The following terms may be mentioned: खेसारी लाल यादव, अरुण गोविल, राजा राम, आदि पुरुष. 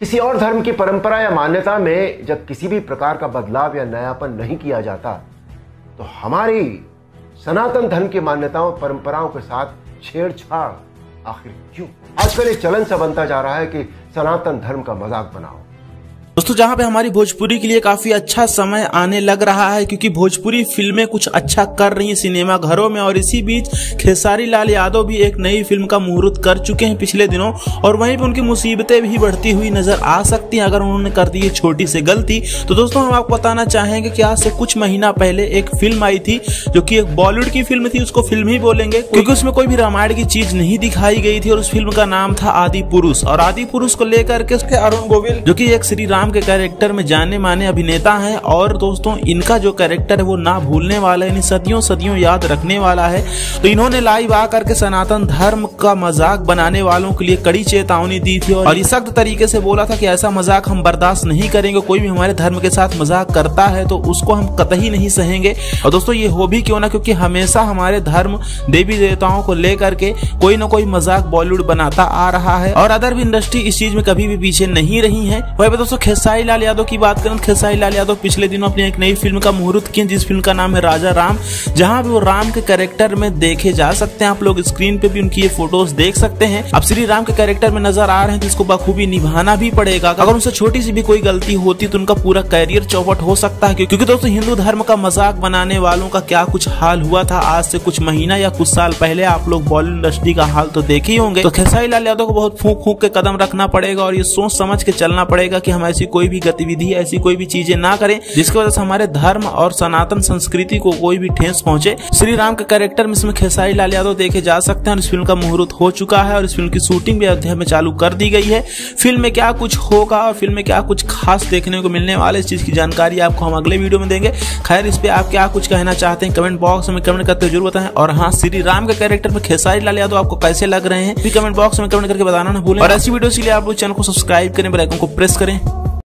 किसी और धर्म की परंपरा या मान्यता में जब किसी भी प्रकार का बदलाव या नयापन नहीं किया जाता तो हमारी सनातन धर्म की मान्यताओं परंपराओं के साथ छेड़छाड़ आखिर क्यों? आजकल ये चलन सा बनता जा रहा है कि सनातन धर्म का मजाक बनाओ। दोस्तों, जहाँ पे हमारी भोजपुरी के लिए काफी अच्छा समय आने लग रहा है क्योंकि भोजपुरी फिल्में कुछ अच्छा कर रही हैं सिनेमा घरों में, और इसी बीच खेसारी लाल यादव भी एक नई फिल्म का मुहूर्त कर चुके हैं पिछले दिनों, और वहीं पे उनकी मुसीबतें भी बढ़ती हुई नजर आ सकती हैं अगर उन्होंने कर दी है छोटी सी गलती। तो दोस्तों, हम आपको बताना चाहेंगे कि आज से कुछ महीना पहले एक फिल्म आई थी जो की एक बॉलीवुड की फिल्म थी, उसको फिल्म ही बोलेंगे क्योंकि उसमें कोई भी रामायण की चीज नहीं दिखाई गई थी, और उस फिल्म का नाम था आदि पुरुष। और आदि पुरुष को लेकर के उसके अरुण गोविल जो की एक श्री राम के कैरेक्टर में जाने माने अभिनेता हैं, और दोस्तों इनका जो कैरेक्टर है वो ना भूलने वाला है, सदियों सदियों याद रखने वाला है। तो इन्होंने लाइव आकर के सनातन धर्म का मजाक बनाने वालों के लिए कड़ी चेतावनी दी थी और सख्त तरीके से बोला था कि ऐसा मजाक हम बर्दाश्त नहीं करेंगे, कोई भी हमारे धर्म के साथ मजाक करता है तो उसको हम कतई नहीं सहेंगे। और दोस्तों ये हो भी क्यों ना, क्योंकि हमेशा हमारे धर्म देवी देवताओं को लेकर के कोई ना कोई मजाक बॉलीवुड बनाता आ रहा है और अदर भी इंडस्ट्री इस चीज में कभी भी पीछे नहीं रही है। वही दोस्तों खेसारी लाल यादव की बात करें, खेसारी लाल यादव पिछले दिनों अपनी एक नई फिल्म का मुहूर्त किया जिस फिल्म का नाम है राजा राम, जहां भी वो राम के कैरेक्टर में देखे जा सकते हैं। आप लोग स्क्रीन पे भी उनकी ये फोटोज देख सकते हैं। अब श्री राम के कैरेक्टर में नजर आ रहे हैं तो इसको बखूबी निभाना भी पड़ेगा। अगर उनसे छोटी सी भी कोई गलती होती तो उनका पूरा कैरियर चौपट हो सकता है, क्योंकि दोस्तों हिंदू धर्म का मजाक बनाने वालों का क्या कुछ हाल हुआ था आज से कुछ महीना या कुछ साल पहले। आप लोग बॉलीवुड इंडस्ट्री का हाल तो देखे ही होंगे। तो खेसारी लाल यादव को बहुत फूंक फूंक के कदम रखना पड़ेगा और ये सोच समझ के चलना पड़ेगा कि हम ऐसी कोई भी गतिविधि ऐसी कोई भी चीजें ना करें जिसकी वजह से हमारे धर्म और सनातन संस्कृति को कोई भी ठेस पहुंचे। श्री राम के कैरेक्टर में इसमें खेसारी लाल यादव देखे जा सकते हैं और इस फिल्म का मुहूर्त हो चुका है और इस फिल्म की शूटिंग भी अयोध्या में चालू कर दी गई है। फिल्म में क्या कुछ होगा और फिल्म में क्या कुछ खास देखने को मिलने वाला, इस चीज की जानकारी आपको हम अगले वीडियो में देंगे। खैर, इस पे आप क्या कुछ कहना चाहते हैं कमेंट बॉक्स में कमेंट करते जरूर बताएं। और हाँ, श्री राम के कैरेक्टर में खेसारी लाल यादव आपको कैसे लग रहे हैं कमेंट बॉक्स में कमेंट करके बताना ना भूलें। और ऐसी वीडियो के लिए आप लोग चैनल को सब्सक्राइब करें, बेल आइकन को प्रेस करें।